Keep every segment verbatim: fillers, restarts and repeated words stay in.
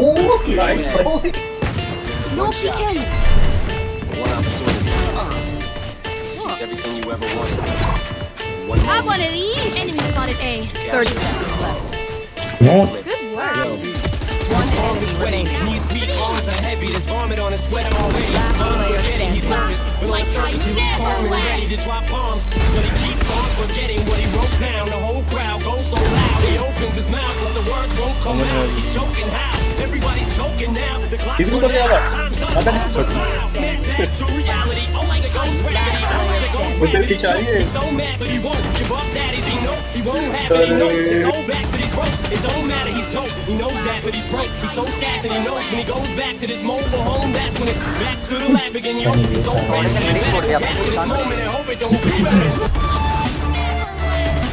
Oh, nice play. No peeking. One opportunity. Seize everything you ever wanted. One Have one of these. Enemy spotted A. Thirty seconds left. What? Good work. Yo. Arms are sweating, knees weak, arms are heavy. There's vomit on his sweater already. Arms are getting, he's nervous, but on surface he was calm and ready to drop bombs. But he keeps on forgetting what he wrote down. The whole crowd goes so loud. He opens his mouth, but the words won't come out. He's choking out. Everybody's choking now. The clock's running out. Time's up. Snap back to reality. Oh my God, goes gravity. Oh my God, goes gravity. He's so mad, but he won't give up that. Is he no? He won't have it. He knows his whole back to these ropes. It don't matter. He's dope. He knows that, but he's broke. He's so stacked that he knows when he goes back to this mobile home. That's when it's back to the lab again. Yo, he's so fast that he better back to this moment and hope it don't be better.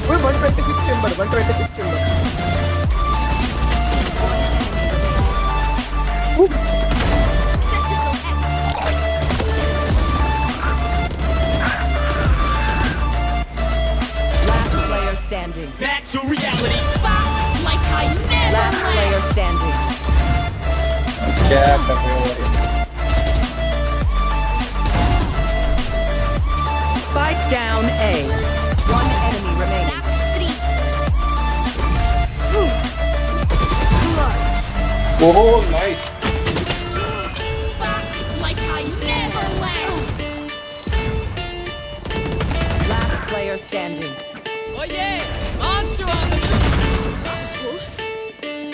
We're one twenty-six chamber, one twenty-six chamber. Last player standing. Back to reality. Like I never last player standing. Yeah, spike down A. One enemy remaining. Oh, nice. Like I never left. Last player standing. Oh yeah, monster on the move. That was close.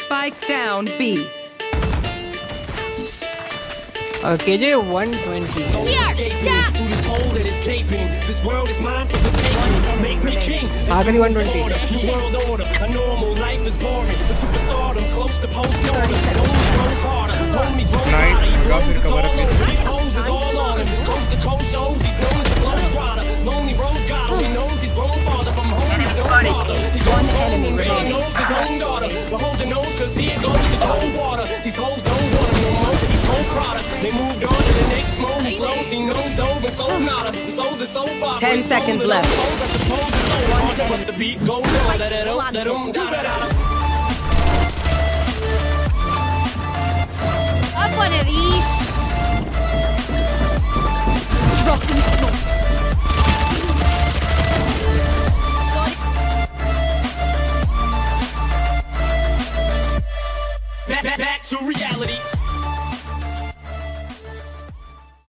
Spike down B. Okay, K J one twenty. This world is mine for the taking. Make me king. A normal life is boring. The superstardom's close to post normal. Only grows harder. Only grows harder. These hoes is all on him. Coast to coast shows he's known as a globe rider. Lonely roads got him. He knows he's grown farther from home. He's no father. He goes home and really knows his own daughter. But hold your nose cause here goes the cold water. These hoes don't want him no more. Product. They moved on to the next moment. Slows, he knows over, so not a soul the soul box. Ten seconds left. But the beat goes on. Let it out, let him do that. Up one of these. Dropping